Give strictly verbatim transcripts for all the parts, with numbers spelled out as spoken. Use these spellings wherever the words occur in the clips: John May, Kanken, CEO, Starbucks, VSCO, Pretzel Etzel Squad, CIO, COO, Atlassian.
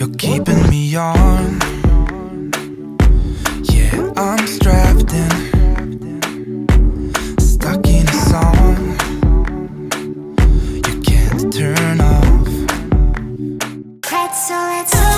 You're keeping me on. Yeah, I'm strapped in, stuck in a song you can't turn off. Pretzel Etzel.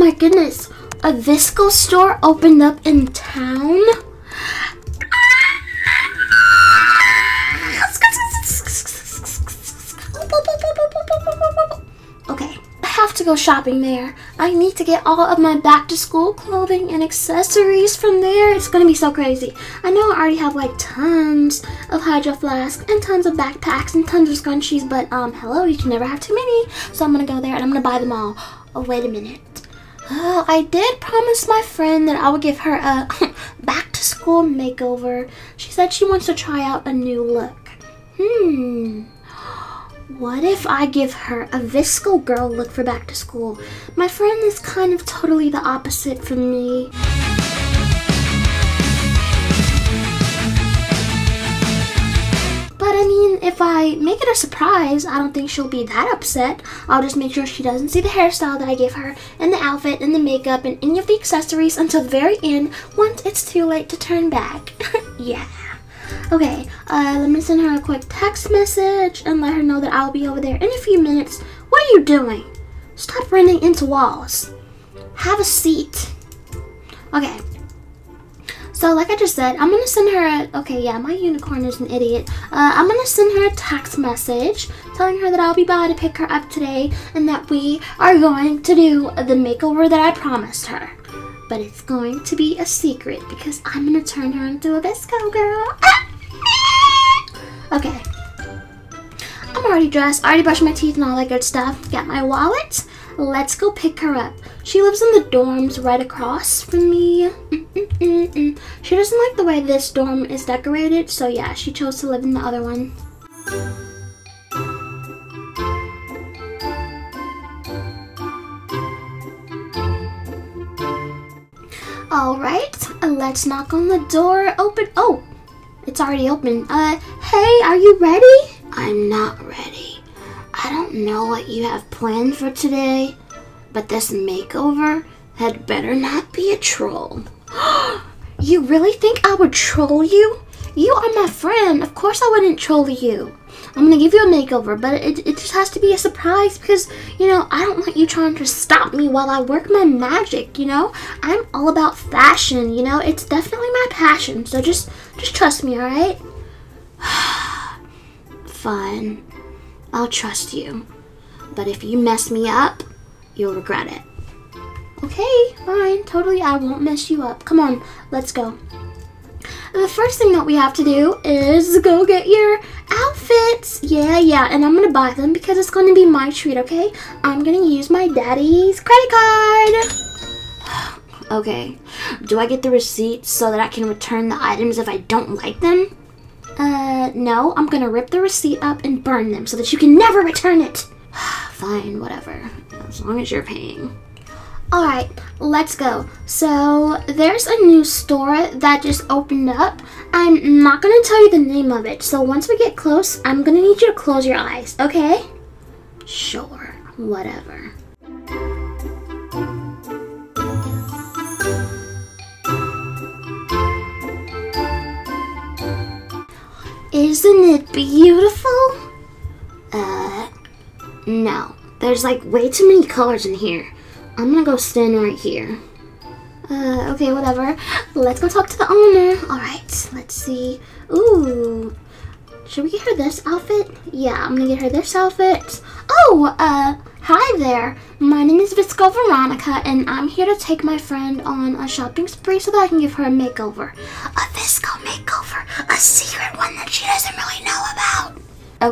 My goodness, a V S C O store opened up in town. Okay, I have to go shopping there. I need to get all of my back to school clothing and accessories from there. It's gonna be so crazy. I know I already have like tons of Hydro Flask and tons of backpacks and tons of scrunchies, but um, hello, you can never have too many. So I'm gonna go there and I'm gonna buy them all. Oh, wait a minute. Oh, I did promise my friend that I would give her a back-to-school makeover. She said she wants to try out a new look. Hmm. What if I give her a V S C O girl look for back-to-school? My friend is kind of totally the opposite from me. But I mean, if I make it a surprise, I don't think she'll be that upset. I'll just make sure she doesn't see the hairstyle that I gave her, and the outfit, and the makeup, and any of the accessories until the very end, once it's too late to turn back. Yeah. Okay, uh, let me send her a quick text message and let her know that I'll be over there in a few minutes. What are you doing? Stop running into walls. Have a seat. Okay. So like I just said, I'm going to send her a, okay, yeah, my unicorn is an idiot. Uh, I'm going to send her a text message telling her that I'll be by to pick her up today and that we are going to do the makeover that I promised her. But it's going to be a secret because I'm going to turn her into a V S C O girl. Okay. I'm already dressed, already brushed my teeth and all that good stuff. Got my wallet. Let's go pick her up. She lives in the dorms right across from me. Mm-mm-mm-mm. She doesn't like the way this dorm is decorated, so yeah, she chose to live in the other one. Alright, let's knock on the door. Open. Oh, it's already open. Uh, hey, are you ready? I'm not ready. I don't know what you have planned for today, but this makeover had better not be a troll. You really think I would troll you? You are my friend. Of course I wouldn't troll you. I'm going to give you a makeover, but it, it just has to be a surprise because, you know, I don't want you trying to stop me while I work my magic, you know? I'm all about fashion, you know? It's definitely my passion, so just, just trust me, all right? Fine. I'll trust you. But if you mess me up, you'll regret it. Okay, fine, totally, I won't mess you up. Come on, let's go. The first thing that we have to do is go get your outfits. Yeah, yeah, and I'm going to buy them because it's going to be my treat, okay? I'm going to use my daddy's credit card. Okay, do I get the receipts so that I can return the items if I don't like them? Uh, no, I'm going to rip the receipt up and burn them so that you can never return it. Fine, whatever, as long as you're paying. Alright, let's go. So, there's a new store that just opened up. I'm not going to tell you the name of it. So, once we get close, I'm going to need you to close your eyes, okay? Sure, whatever. Isn't it beautiful? Uh, no. There's like way too many colors in here. I'm gonna go stand right here. Uh, okay, whatever. Let's go talk to the owner. All right, let's see. Ooh, should we get her this outfit? Yeah, I'm gonna get her this outfit. Oh, uh, hi there. My name is V S C O Veronica, and I'm here to take my friend on a shopping spree so that I can give her a makeover. A V S C O makeover, a secret one that she doesn't really know about.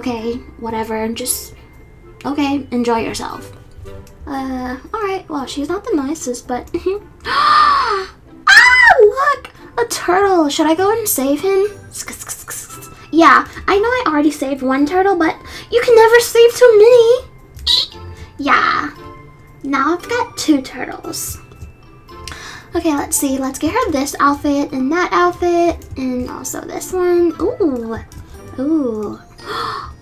Okay, whatever, just, okay, enjoy yourself. Uh, alright, well, she's not the nicest, but... Ah, look! A turtle! Should I go and save him? Yeah, I know I already saved one turtle, but you can never save too many. Yeah, now I've got two turtles. Okay, let's see. Let's get her this outfit and that outfit and also this one. Ooh, ooh,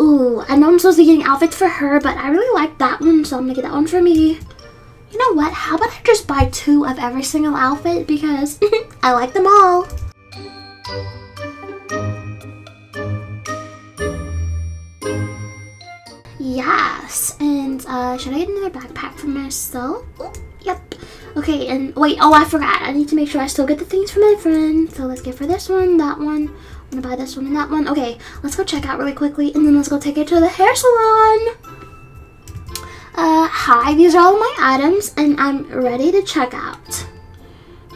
ooh. I know I'm supposed to be getting outfits for her, but I really like that one, so I'm gonna get that one for me. You know what? How about I just buy two of every single outfit because I like them all. Yes, and uh, should I get another backpack for myself? Ooh, yep. Okay, and wait, oh, I forgot. I need to make sure I still get the things for my friend. So let's get for this one, that one. I'm gonna buy this one and that one. Okay, let's go check out really quickly, and then let's go take her to the hair salon. Uh, hi, these are all my items, and I'm ready to check out.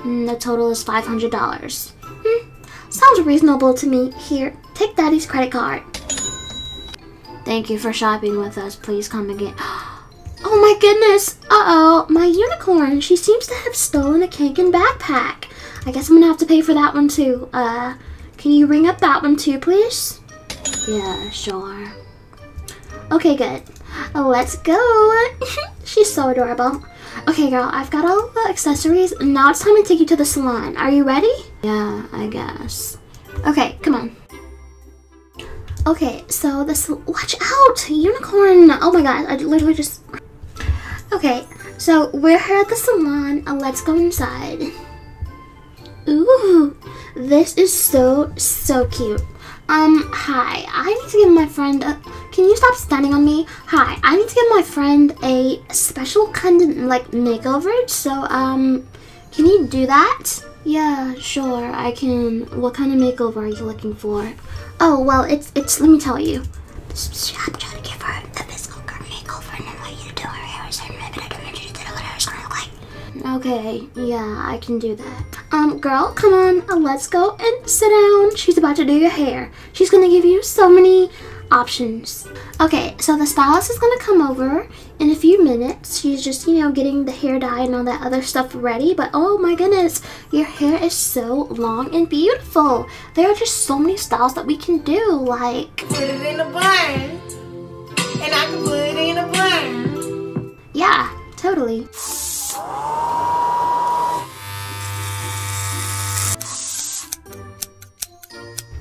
And the total is five hundred dollars. Hmm, sounds reasonable to me. Here, take Daddy's credit card. Thank you for shopping with us. Please come again. Oh my goodness! Uh-oh, my unicorn. She seems to have stolen a Kanken backpack. I guess I'm gonna have to pay for that one too. Uh, can you ring up that one too, please? Yeah, sure. Okay, good. Let's go. She's so adorable. Okay, girl, I've got all the accessories. Now it's time to take you to the salon. Are you ready? Yeah, I guess. Okay, come on. Okay, so this... Watch out! Unicorn! Oh my god, I literally just... Okay, so we're here at the salon. Let's go inside. Ooh, this is so, so cute. Um, hi. I need to give my friend a... Can you stop standing on me? Hi, I need to give my friend a special kind of, like, makeover. So, um, can you do that? Yeah, sure, I can. What kind of makeover are you looking for? Oh, well, it's, it's, let me tell you. I'm trying to give her a V S C O makeover, and then what you do her hair is her hair, but I don't want you to do what her hair's gonna look like. Okay, yeah, I can do that. Um, girl, come on, let's go and sit down. She's about to do your hair. She's gonna give you so many options. Okay, so the stylist is gonna come over in a few minutes. She's just, you know, getting the hair dye and all that other stuff ready, but oh my goodness, your hair is so long and beautiful. There are just so many styles that we can do, like... Put it in a bun, and I can put it in a bun. Yeah, totally.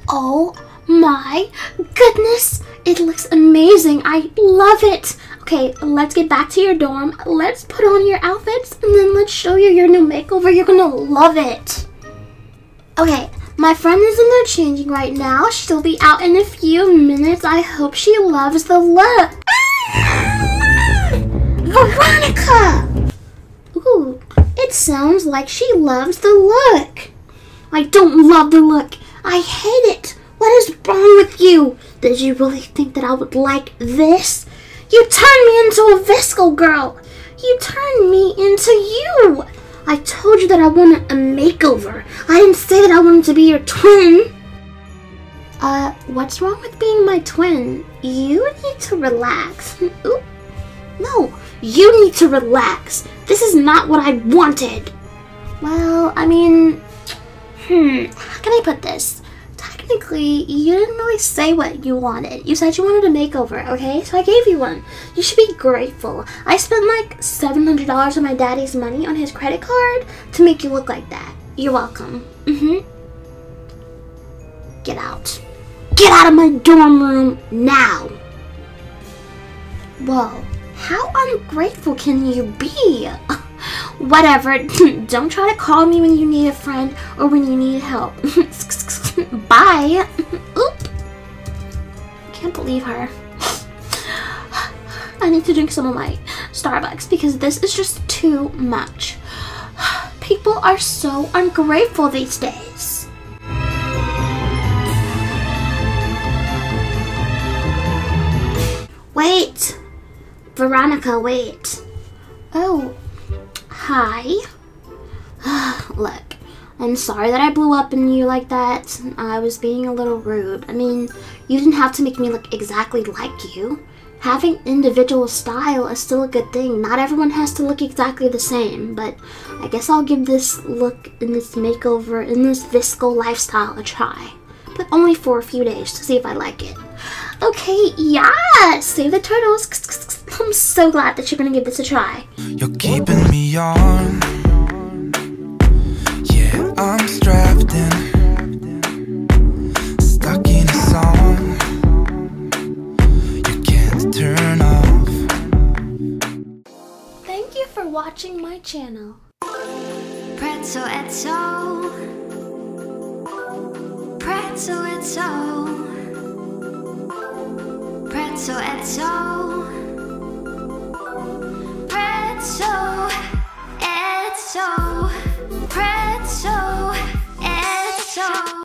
Oh my goodness, it looks amazing. I love it. Okay, let's get back to your dorm. Let's put on your outfits and then let's show you your new makeover. You're gonna love it. Okay, my friend is in there changing right now. She'll be out in a few minutes. I hope she loves the look. Veronica! Ooh, it sounds like she loves the look. I don't love the look. I hate it. What is wrong with you? Did you really think that I would like this? You turned me into a V S C O girl. You turned me into you. I told you that I wanted a makeover. I didn't say that I wanted to be your twin. Uh, what's wrong with being my twin? You need to relax. Ooh. No, you need to relax. This is not what I wanted. Well, I mean, hmm, how can I put this? Technically, you didn't really say what you wanted. You said you wanted a makeover, okay? So I gave you one. You should be grateful. I spent like seven hundred dollars of my daddy's money on his credit card to make you look like that. You're welcome. Mm-hmm. Get out. Get out of my dorm room now. Whoa. How ungrateful can you be? Whatever. Don't try to call me when you need a friend or when you need help. Bye. Oop. Can't believe her. I need to drink some of my Starbucks because this is just too much. People are so ungrateful these days. Wait. Veronica, wait. Oh. Hi. Look, I'm sorry that I blew up on you like that. I was being a little rude. I mean, you didn't have to make me look exactly like you. Having individual style is still a good thing. Not everyone has to look exactly the same, but I guess I'll give this look and this makeover and this V S C O lifestyle a try. but only for a few days to see if I like it. Okay, yeah, save the turtles. I'm so glad that you're gonna give this a try. You're keeping me on. Yeah, I'm strapped in, stuck in a song you can't turn off. Thank you for watching my channel. Pretzel Etzel, Pretzel Etzel, Pretzel Etzel.